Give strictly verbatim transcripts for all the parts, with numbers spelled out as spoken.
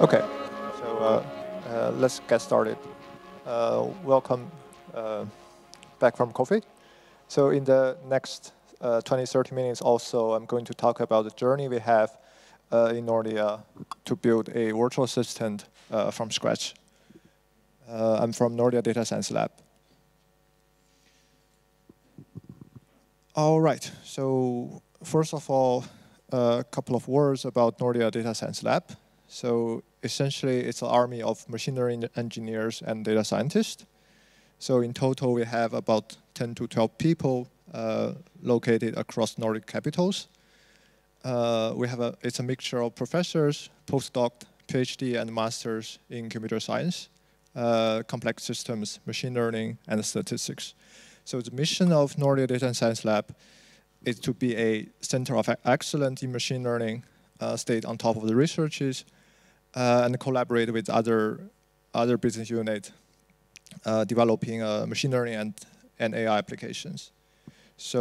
Okay, so uh, uh, let's get started. Uh, welcome uh, back from coffee. So in the next uh, twenty, thirty minutes also, I'm going to talk about the journey we have uh, in Nordea to build a virtual assistant uh, from scratch. Uh, I'm from Nordea Data Science Lab. All right, so first of all, a couple of words about Nordea Data Science Lab. So essentially, it's an army of machine learning engineers and data scientists. So in total, we have about ten to twelve people uh, located across Nordic capitals. Uh, we have a, it's a mixture of professors, postdoc, PhD, and masters in computer science, uh, complex systems, machine learning, and statistics. So the mission of Nordea Data Science Lab is to be a center of excellence in machine learning, uh, stay on top of the researches, Uh, and collaborate with other other business units uh, developing uh, machine learning and, and A I applications. So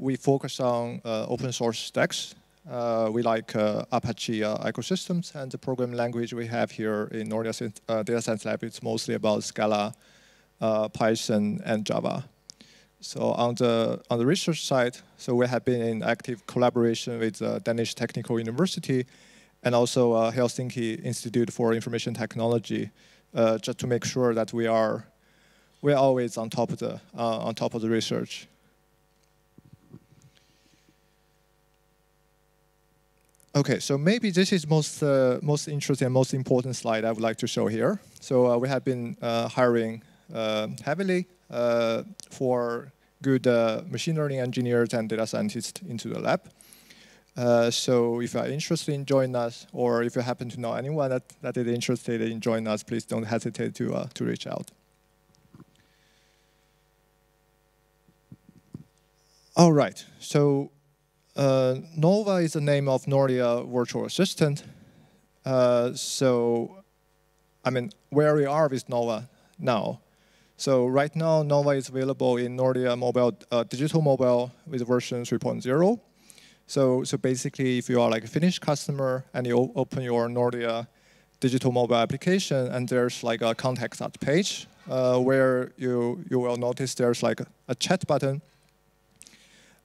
we focus on uh, open source stacks. Uh, we like uh, Apache uh, ecosystems, and the programming language we have here in Nordea uh, Data Science Lab, it's mostly about Scala, uh, Python, and Java. So on the on the research side, so we have been in active collaboration with uh, Danish Technical University, and also uh, Helsinki Institute for Information Technology, uh, just to make sure that we are we're always on top of the uh, on top of the research. Okay, so maybe this is most uh, most interesting, most important slide I would like to show here. So uh, we have been uh, hiring uh, heavily uh, for good uh, machine learning engineers and data scientists into the lab. Uh, so if you are interested in joining us, or if you happen to know anyone that, that is interested in joining us, please don't hesitate to, uh, to reach out. All right, so uh, Nova is the name of Nordea Virtual Assistant. Uh, so, I mean, where we are with Nova now. So right now, Nova is available in Nordea mobile, uh, digital mobile with version three point zero. So, so basically, if you are like a Finnish customer and you open your Nordea digital mobile application, and there's like a contact us page uh, where you you will notice there's like a, a chat button,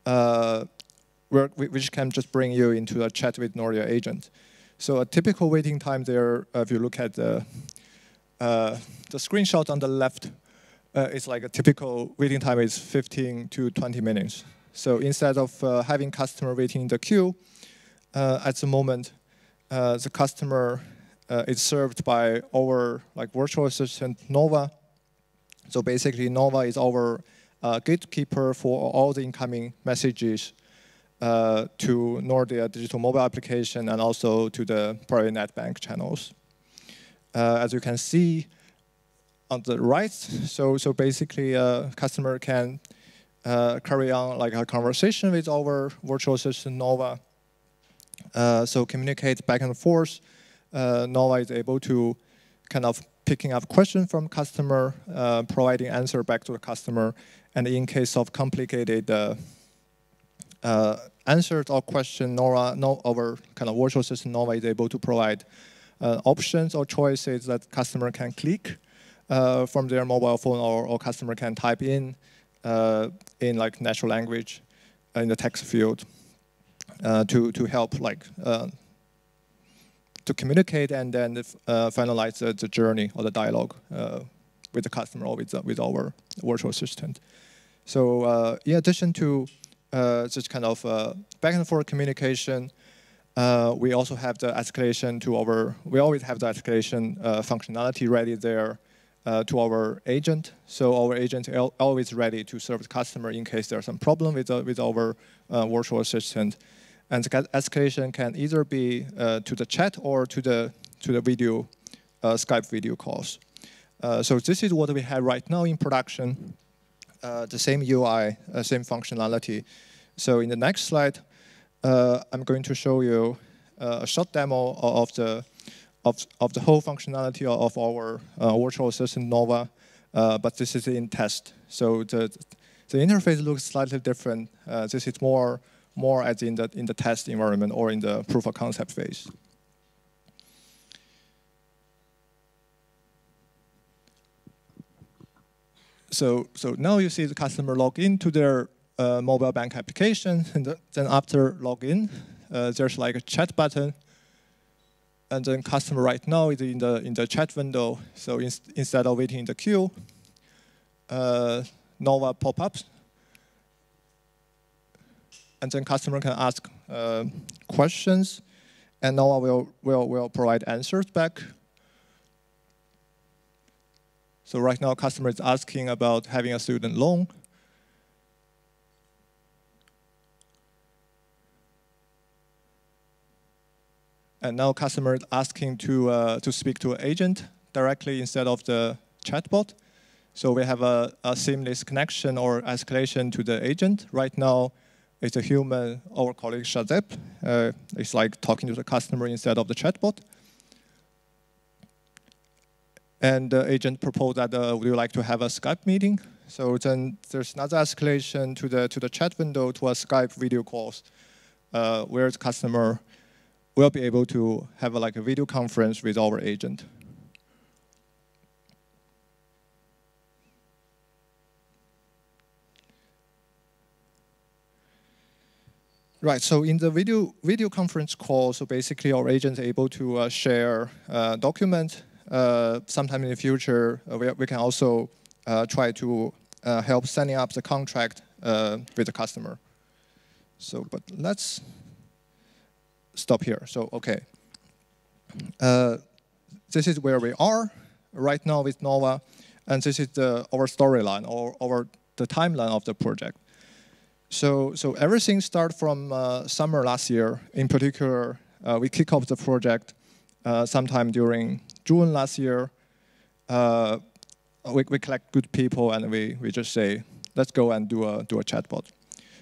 uh, where, which can just bring you into a chat with Nordea agent. So a typical waiting time there, if you look at the uh, the screenshot on the left, uh, it's like a typical waiting time is fifteen to twenty minutes. So instead of uh, having customer waiting in the queue, uh, at the moment, uh, the customer uh, is served by our like virtual assistant Nova. So basically, Nova is our uh, gatekeeper for all the incoming messages uh, to Nordea digital mobile application and also to the private Netbank channels. Uh, as you can see on the right, so so basically, a customer can Uh, carry on like a conversation with our virtual assistant Nova. Uh, so communicate back and forth. Uh, Nova is able to kind of picking up questions from customer, uh, providing answer back to the customer, and in case of complicated uh, uh, answers or question, Nova, no, our kind of virtual assistant Nova is able to provide uh, options or choices that customer can click uh, from their mobile phone, or, or customer can type in. Uh, in like natural language, uh, in the text field, uh, to to help like uh, to communicate and then uh, finalize the, the journey or the dialogue uh, with the customer or with the, with our virtual assistant. So uh, in addition to uh, this kind of uh, back and forth communication, uh, we also have the escalation to our. We always have the escalation uh, functionality ready there. Uh, to our agent, so our agent is always ready to serve the customer in case there's some problem with uh, with our uh, virtual assistant, and the escalation can either be uh, to the chat or to the to the video uh, Skype video calls. Uh, so this is what we have right now in production, uh, the same U I, uh, same functionality. So in the next slide, uh, I'm going to show you uh, a short demo of the. Of, of the whole functionality of our uh, virtual assistant Nova, uh, but this is in test. So the the interface looks slightly different. Uh, this is more more as in the in the test environment or in the proof of concept phase. so so now you see the customer log into their uh, mobile bank application, and then after login, uh, there's like a chat button, and then customer right now is in the in the chat window. So in, instead of waiting in the queue, uh, Nova pop-ups, and then customer can ask uh, questions, and Nova will will will provide answers back. So right now, customer is asking about having a student loan. And now customer is asking to, uh, to speak to an agent directly instead of the chatbot. So we have a, a seamless connection or escalation to the agent. Right now, it's a human, our colleague Shazep. Uh, it's like talking to the customer instead of the chatbot. And the agent proposed that uh, would you like to have a Skype meeting? So then there's another escalation to the to the chat window to a Skype video calls, uh, where the customer will be able to have a, like a video conference with our agent. Right. So in the video video conference call, so basically our agent is able to uh, share uh, documents. Uh, sometime in the future, uh, we, we can also uh, try to uh, help setting up the contract uh, with the customer. So, but let's stop here. So, okay. Uh, this is where we are right now with Nova, and this is the, our storyline or our the timeline of the project. So, so everything started from uh, summer last year. In particular, uh, we kick off the project uh, sometime during June last year. uh, we, we collect good people, and we, we just say, let's go and do a, do a chatbot.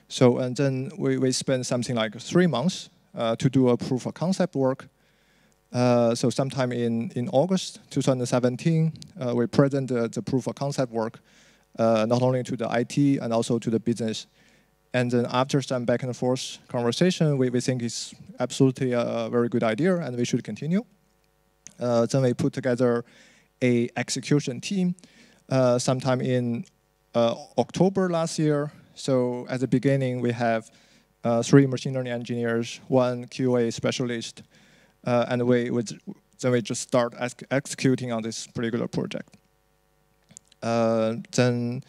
So, and then we, we spend something like three months uh, to do a proof of concept work. Uh, so sometime in, in August two thousand seventeen, uh, we present the, the proof of concept work, uh, not only to the I T and also to the business. And then after some back and forth conversation, we, we think it's absolutely a very good idea, and we should continue. Uh, then we put together a execution team uh, sometime in uh, October last year. So at the beginning, we have uh, three machine learning engineers, one Q A specialist, uh, and we would, then we just start ex executing on this particular project. Uh, then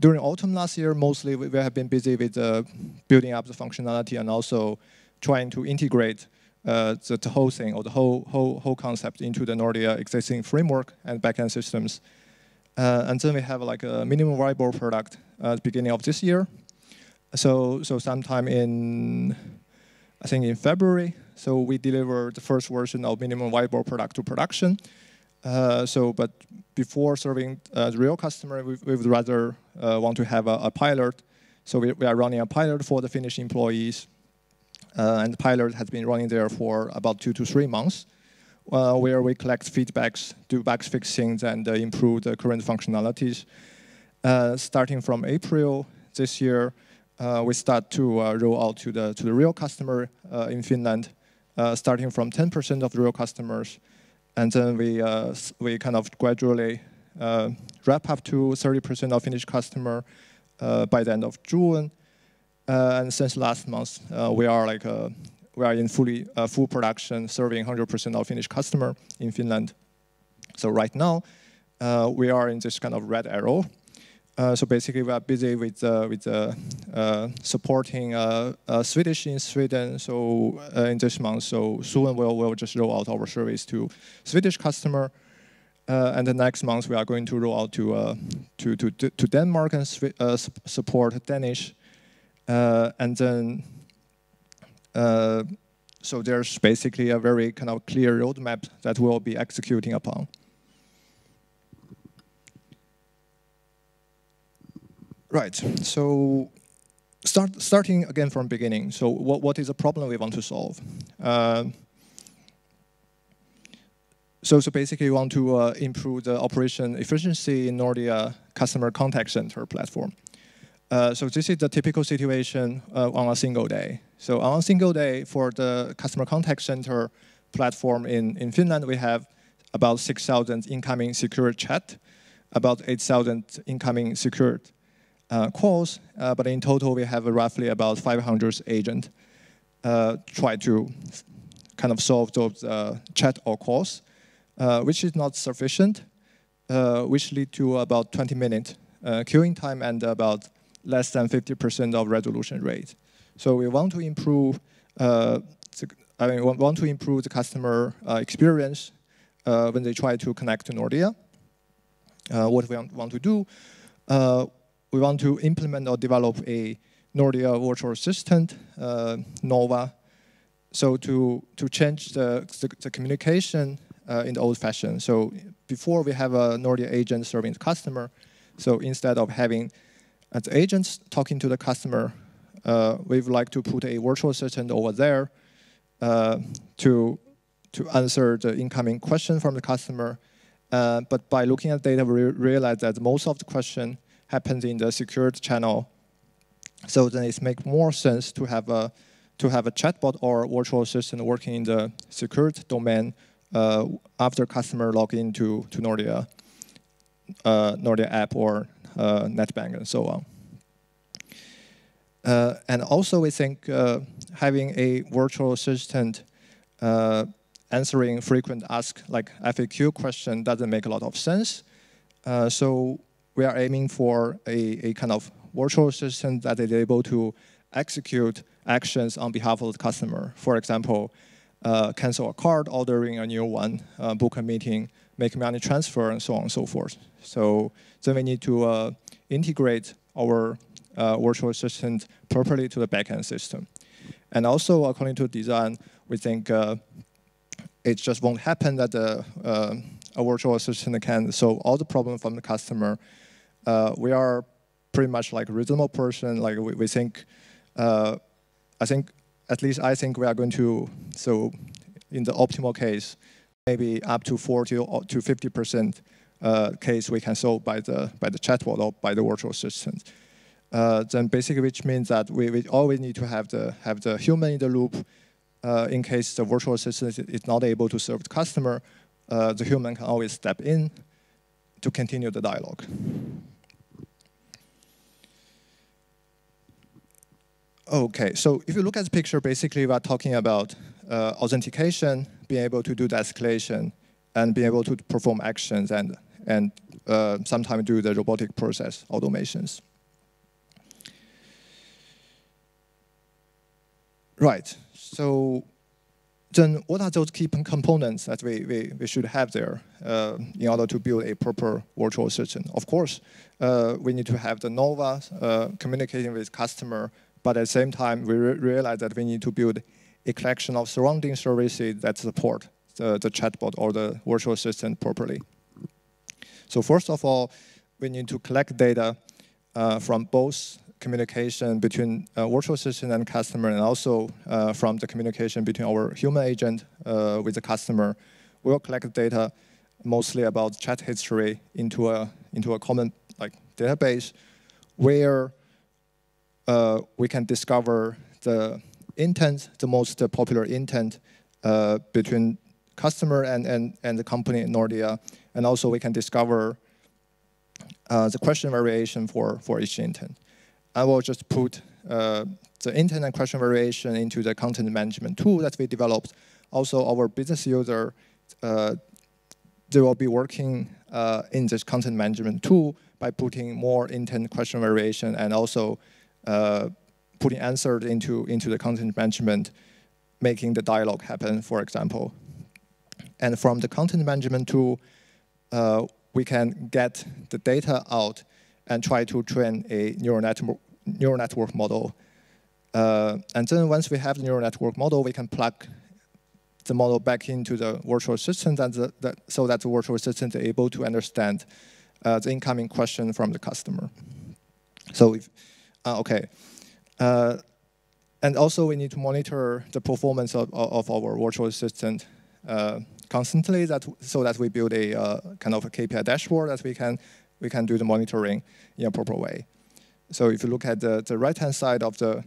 during autumn last year, mostly we, we have been busy with uh, building up the functionality and also trying to integrate Uh, the, the whole thing or the whole whole whole concept into the Nordea existing framework and backend systems, uh, and then we have like a minimum viable product uh, at the beginning of this year. So so sometime in, I think in February, so we delivered the first version of minimum viable product to production. Uh, so but before serving uh, the real customer, we, we would rather uh, want to have a, a pilot. So we, we are running a pilot for the Finnish employees. Uh, and the pilot has been running there for about two to three months, uh, where we collect feedbacks, do bug fixings, and uh, improve the current functionalities. Uh, starting from April this year, uh, we start to uh, roll out to the to the real customer uh, in Finland, uh, starting from ten percent of the real customers, and then we uh, we kind of gradually uh, wrap up to thirty percent of Finnish customer uh, by the end of June. Uh, and since last month, uh, we are like uh, we are in fully uh, full production, serving one hundred percent of Finnish customer in Finland. So right now, uh, we are in this kind of red arrow. Uh, so basically, we are busy with uh, with uh, uh, supporting uh, uh, Swedish in Sweden. So uh, in this month, so soon we'll we'll just roll out our service to Swedish customer, uh, and the next month we are going to roll out to uh, to to to Denmark and uh, support Danish. Uh, and then, uh, so there's basically a very kind of clear roadmap that we'll be executing upon. Right, so start, starting again from beginning. So what, what is the problem we want to solve? Uh, so, so basically we want to uh, improve the operation efficiency in Nordea customer contact center platform. Uh, so this is the typical situation uh, on a single day. So on a single day for the customer contact center platform in, in Finland, we have about six thousand incoming secure chat about eight thousand incoming secured uh, calls, uh, but in total we have roughly about five hundred agents uh, try to kind of solve those uh, chat or calls, uh, which is not sufficient, uh, which lead to about twenty minute uh, queuing time and about less than fifty percent of resolution rate. So we want to improve. Uh, I mean, we want to improve the customer uh, experience uh, when they try to connect to Nordea. Uh, what we want to do, uh, we want to implement or develop a Nordea virtual assistant, uh, Nova, so to to change the the, the communication uh, in the old-fashioned. So before we have a Nordea agent serving the customer, so instead of having the agents talking to the customer, uh, we would like to put a virtual assistant over there uh, to to answer the incoming question from the customer. Uh, but by looking at data, we realize that most of the question happens in the secured channel. So then it makes more sense to have a to have a chatbot or a virtual assistant working in the secured domain uh, after customer log in to to Nordea, uh, Nordea app or uh, Netbank and so on. Uh, and also, we think uh, having a virtual assistant uh, answering frequent ask like F A Q question doesn't make a lot of sense. Uh, so we are aiming for a, a kind of virtual assistant that is able to execute actions on behalf of the customer. For example, uh, cancel a card, ordering a new one, uh, book a meeting, make money transfer, and so on and so forth. So then we need to uh, integrate our uh, virtual assistant properly to the backend system. And also, according to design, we think uh, it just won't happen that the, uh, a virtual assistant can solve all the problems from the customer. Uh, we are pretty much like a reasonable person. Like we, we think, uh, I think, at least I think we are going to, so in the optimal case, maybe up to forty or to fifty percent uh, case we can solve by the, by the chatbot or by the virtual assistant. Uh, then basically, which means that we, we always need to have the, have the human in the loop. Uh, in case the virtual assistant is not able to serve the customer, uh, the human can always step in to continue the dialogue. Okay, so if you look at the picture, basically we are talking about uh, authentication, being able to do the escalation, and being able to perform actions and, and uh, sometimes do the robotic process automations. Right. So then what are those key components that we, we, we should have there uh, in order to build a proper virtual assistant? Of course, uh, we need to have the Nova uh, communicating with customer, but at the same time, we re realize that we need to build a collection of surrounding services that support the, the chatbot or the virtual assistant properly. So first of all, we need to collect data uh, from both communication between uh, virtual assistant and customer, and also uh, from the communication between our human agent uh, with the customer. We'll collect data mostly about chat history into a into a common like database, where uh, we can discover the intent, the most popular intent uh, between customer and and and the company in Nordea, and also we can discover uh, the question variation for for each intent. I will just put uh, the intent and question variation into the content management tool that we developed. Also, our business user, uh, they will be working uh, in this content management tool by putting more intent question variation and also uh, putting answers into, into the content management, making the dialogue happen, for example. And from the content management tool, uh, we can get the data out and try to train a neural network, neural network model. Uh, and then once we have the neural network model, we can plug the model back into the virtual assistant and the, the, so that the virtual assistant is able to understand uh, the incoming question from the customer. So, if, uh, okay. Uh, and also we need to monitor the performance of, of our virtual assistant uh, constantly that, so that we build a uh, kind of a K P I dashboard that we can we can do the monitoring in a proper way. So if you look at the, the right-hand side of the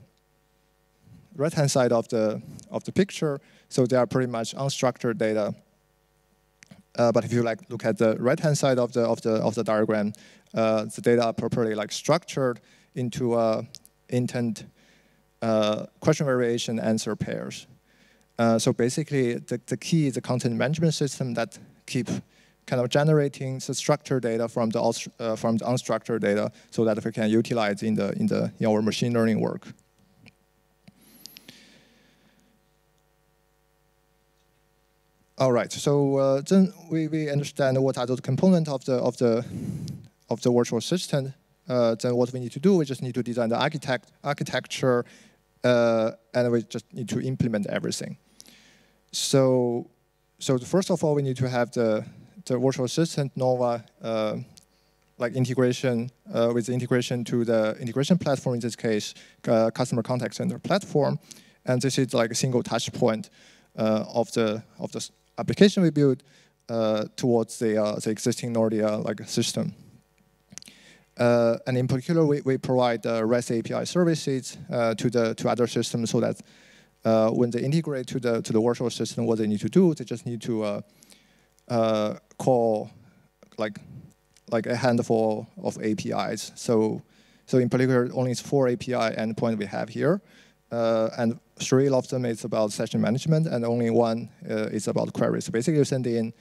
right-hand side of the of the picture, so they are pretty much unstructured data Uh, but if you like look at the right-hand side of the of the of the diagram, uh, the data are properly like structured into uh, intent, uh, question variation, answer pairs. Uh, so basically, the the key is the content management system that keep kind of generating the structured data from the uh, from the unstructured data, so that we can utilize in the in the in our machine learning work. All right. So uh, then we, we understand what are the components of the of the of the virtual assistant. Uh, then what we need to do, we just need to design the architect architecture, uh, and we just need to implement everything. So so first of all, we need to have the the virtual assistant Nova uh, like integration uh, with integration to the integration platform. In this case, uh, customer contact center platform, and this is like a single touch point uh, of the of the application we build uh, towards the, uh, the existing Nordea like system. Uh, and in particular, we, we provide uh, REST A P I services uh, to the to other systems, so that uh, when they integrate to the to the virtual system, what they need to do, they just need to uh, uh, call like like a handful of A P Is. So so in particular, only four A P I endpoints we have here. Uh, and three of them is about session management, and only one uh, is about queries. So basically, you send in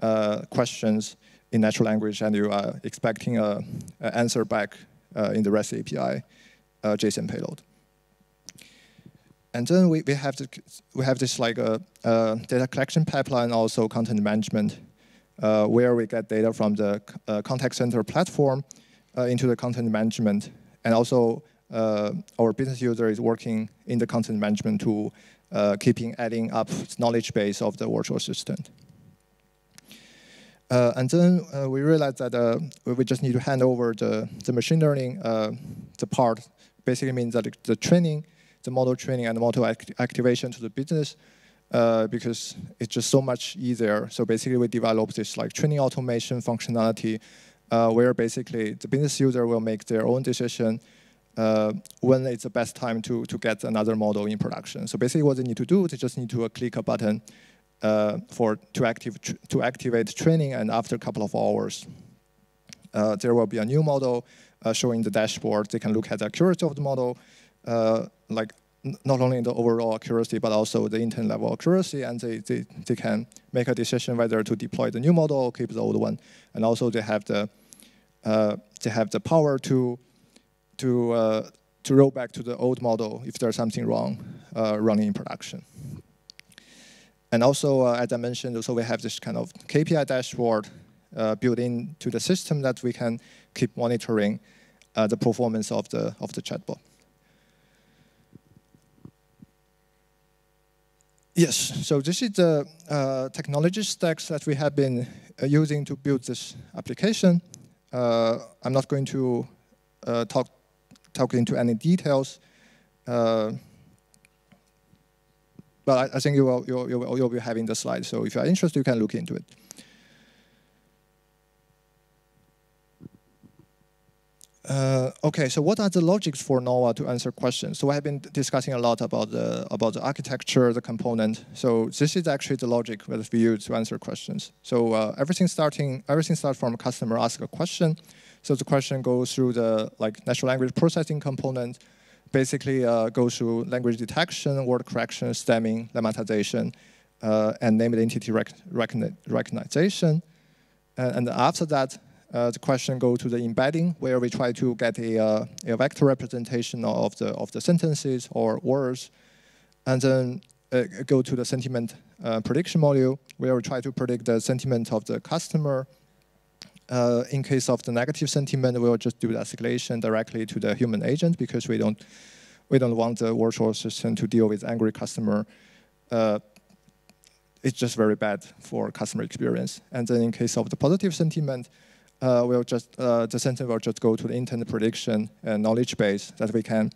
uh, questions in natural language, and you are expecting an answer back uh, in the REST A P I uh, JSON payload. And then we, we have to, we have this like a, a data collection pipeline, also content management, uh, where we get data from the uh, contact center platform uh, into the content management, and also. Uh, our business user is working in the content management tool, uh, keeping adding up knowledge base of the virtual assistant. Uh, and then uh, we realized that uh, we just need to hand over the, the machine learning, uh, the part basically means that the training, the model training and the model act activation to the business, uh, because it's just so much easier. So basically we developed this like training automation functionality, uh, where basically the business user will make their own decision Uh, when it's the best time to, to get another model in production. So basically what they need to do, they just need to uh, click a button uh, for, to, active tr to activate training, and after a couple of hours, uh, there will be a new model uh, showing the dashboard. They can look at the accuracy of the model, uh, like not only the overall accuracy, but also the intent level accuracy, and they, they, they can make a decision whether to deploy the new model or keep the old one. And also they have the, uh, they have the power to to uh, to roll back to the old model if there's something wrong uh, running in production. And also, uh, as I mentioned, also we have this kind of K P I dashboard uh, built into the system that we can keep monitoring uh, the performance of the of the chatbot. Yes, so this is the uh, technology stacks that we have been using to build this application. Uh, I'm not going to Uh, talk, talk into any details, uh, but I, I think you will, you will, you'll be having the slide. So if you are interested, you can look into it. Uh, okay, so what are the logics for Nova to answer questions? So I have been discussing a lot about the about the architecture, the component. So this is actually the logic that we use to answer questions. So uh, everything starting everything starts from a customer asks a question. So the question goes through the like natural language processing component, basically uh, goes through language detection, word correction, stemming, lemmatization, uh, and named entity rec recogni recognition. And, and after that, uh, the question goes to the embedding, where we try to get a, uh, a vector representation of the of the sentences or words, and then uh, go to the sentiment uh, prediction module, where we try to predict the sentiment of the customer. Uh, in case of the negative sentiment, we will just do the escalation directly to the human agent, because we don't we don't want the virtual assistant to deal with angry customer. Uh, it's just very bad for customer experience. And then in case of the positive sentiment, uh, we'll just uh, the sentiment will just go to the intent prediction and knowledge base that we can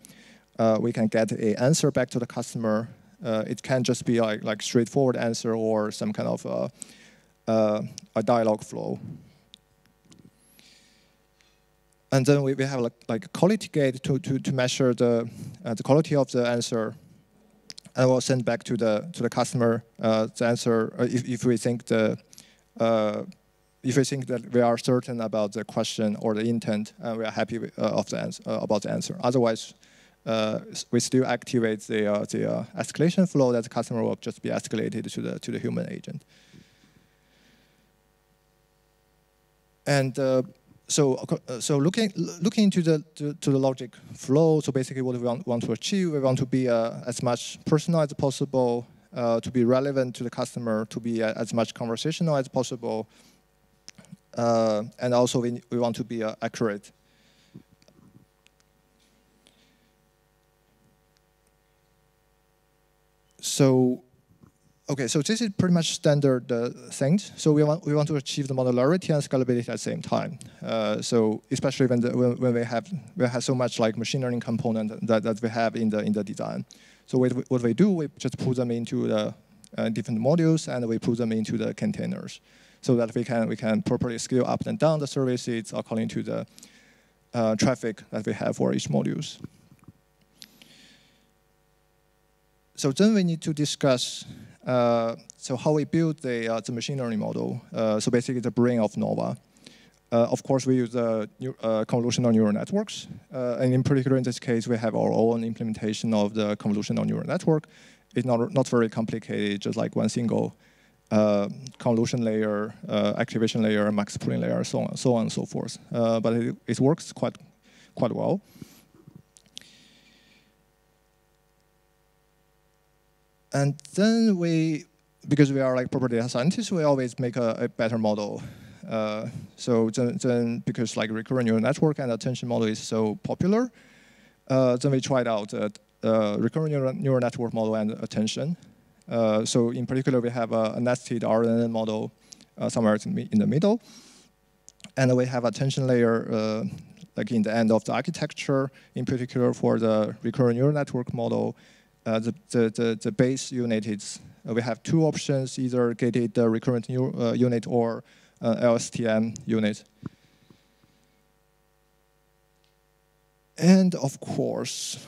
uh, we can get an answer back to the customer. Uh, it can just be like like straightforward answer or some kind of uh, uh, a dialogue flow. And then we, we have like, like a quality gate to, to, to measure the, uh, the quality of the answer, and we'll send back to the to the customer uh, the answer if, if we think the uh, if we think that we are certain about the question or the intent, and uh, we are happy with, uh, of the answer, uh, about the answer. Otherwise, uh, we still activate the uh, the uh, escalation flow that the customer will just be escalated to the to the human agent. And uh, so, so looking looking into the to, to the logic flow. So basically, what we want, want to achieve, we want to be uh, as much personal as possible, uh, to be relevant to the customer, to be uh, as much conversational as possible. Uh, and also, we, we want to be uh, accurate. So, okay. So this is pretty much standard uh, things. So we want we want to achieve the modularity and scalability at the same time. Uh, so especially when the, when, when we have we have so much like machine learning component that that we have in the in the design. So what we, what we do, we just put them into the uh, different modules and we put them into the containers, so that we can we can properly scale up and down the services according to the uh, traffic that we have for each modules. So then we need to discuss uh, so how we build the uh, the machine learning model. Uh, so basically, the brain of Nova. Uh, of course, we use uh, new, uh, convolutional neural networks, uh, and in particular, in this case, we have our own implementation of the convolutional neural network. It's not not very complicated, just like one single. Uh, convolution layer, uh, activation layer, max pooling layer, so on, so on and so forth. Uh, but it, it works quite, quite well. And then we, because we are like proper data scientists, we always make a, a better model. Uh, so then, then, because like recurrent neural network and attention model is so popular, uh, then we tried out uh, uh, recurrent neural, neural network model and attention. Uh, so in particular, we have a, a nested R N N model uh, somewhere in the middle. And we have attention layer uh, like in the end of the architecture, in particular for the recurrent neural network model. Uh, the, the, the, the base unit is, uh, we have two options, either gated uh, recurrent new, uh, unit or uh, L S T M unit. And of course,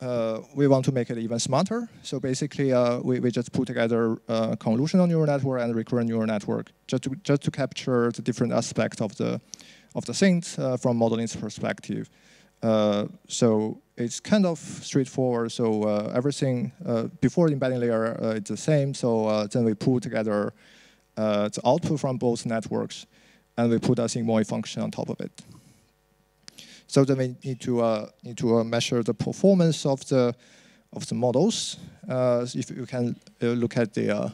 Uh, we want to make it even smarter. So basically, uh, we, we just put together uh, convolutional neural network and recurrent neural network just to just to capture the different aspects of the of the things uh, from modeling's perspective. Uh, so it's kind of straightforward. So uh, everything uh, before the embedding layer uh, it's the same. So uh, then we pull together uh, the output from both networks, and we put a sigmoid function on top of it. So then we need to uh, need to uh, measure the performance of the of the models. Uh, so if you can uh, look at the uh,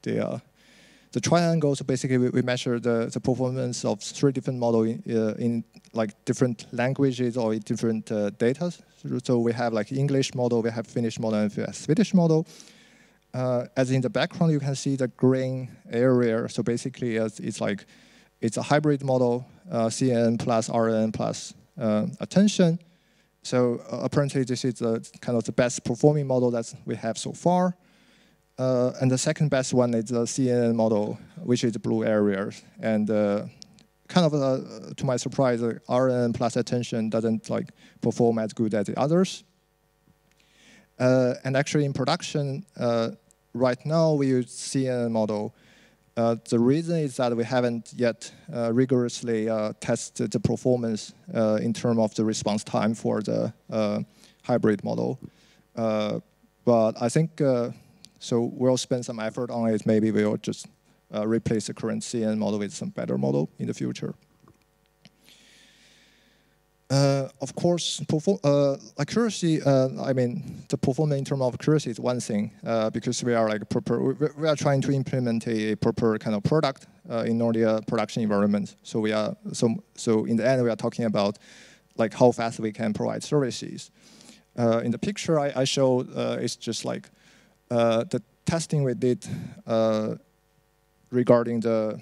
the uh, the triangle, so basically we, we measure the the performance of three different models in, uh, in like different languages or in different uh, data. So we have like English model, we have Finnish model, and we have Swedish model. Uh, as in the background, you can see the green area. So basically, it's, it's like it's a hybrid model, uh, C N N plus R N N plus. Uh, attention. So uh, apparently this is uh, kind of the best performing model that we have so far. Uh, and the second best one is the C N N model, which is the blue area. And uh, kind of uh, to my surprise, uh, R N N plus attention doesn't like perform as good as the others. Uh, and actually in production, uh, right now we use C N N model. Uh, the reason is that we haven't yet uh, rigorously uh, tested the performance uh, in terms of the response time for the uh, hybrid model. Uh, but I think, uh, so we'll spend some effort on it. Maybe we'll just uh, replace the current C N model with some better model in the future. Uh, of course, uh, accuracy, uh, I mean, the performance in terms of accuracy is one thing, uh, because we are like proper, we are trying to implement a proper kind of product uh, in Nordea production environment. So we are, so, so in the end, we are talking about like how fast we can provide services. Uh, in the picture I, I showed, uh, it's just like uh, the testing we did uh, regarding the,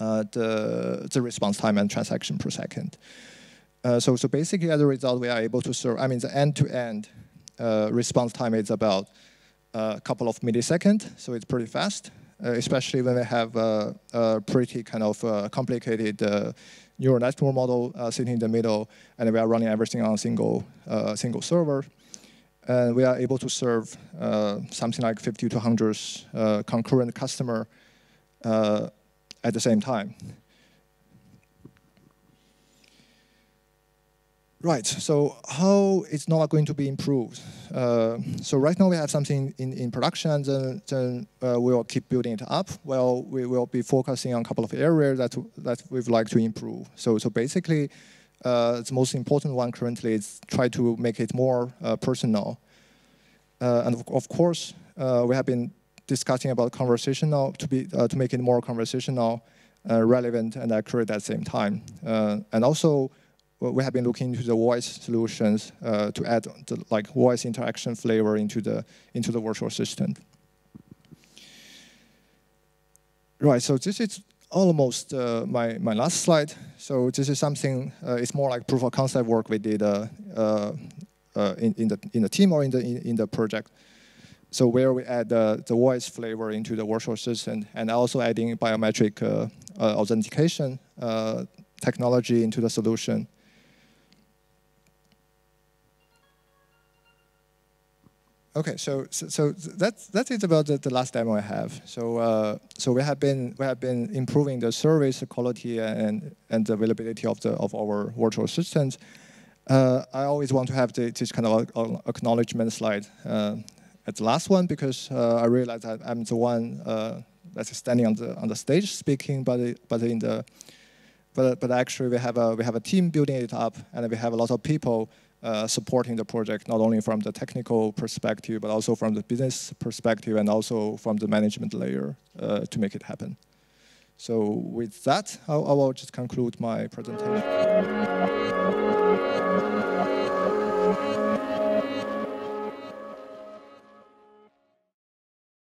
uh, the, the response time and transaction per second. Uh, so, so basically, as a result, we are able to serve, I mean, the end-to-end uh, response time is about a couple of milliseconds, so it's pretty fast, uh, especially when we have uh, a pretty kind of uh, complicated uh, neural network model uh, sitting in the middle, and we are running everything on a single, uh, single server. And we are able to serve uh, something like fifty to one hundred uh, concurrent customer uh, at the same time. Right, so how is Nova going to be improved? Uh, so right now we have something in, in production, then, then uh, we will keep building it up. Well, we will be focusing on a couple of areas that, that we'd like to improve. So, so basically, uh, the most important one currently is try to make it more uh, personal. Uh, and of, of course, uh, we have been discussing about conversational, to, be, uh, to make it more conversational, uh, relevant, and accurate at the same time. Uh, and also, we have been looking into the voice solutions uh, to add the, like voice interaction flavor into the into the virtual assistant. Right, so this is almost uh, my my last slide. So this is something uh, it's more like proof of concept work we did uh, uh, uh, in in the in the team or in the in, in the project. So where we add uh, the voice flavor into the virtual assistant and also adding biometric uh, uh, authentication uh, technology into the solution. Okay, so so, so that's that is about the, the last demo I have. So uh, so we have been we have been improving the service quality and and the availability of the of our virtual assistants. Uh, I always want to have the, this kind of acknowledgement slide uh, at the last one because uh, I realize that I'm the one uh, that's standing on the on the stage speaking, but it, but in the but but actually we have a we have a team building it up, and we have a lot of people. Uh, supporting the project, not only from the technical perspective, but also from the business perspective, and also from the management layer uh, to make it happen. So with that, I, I will just conclude my presentation.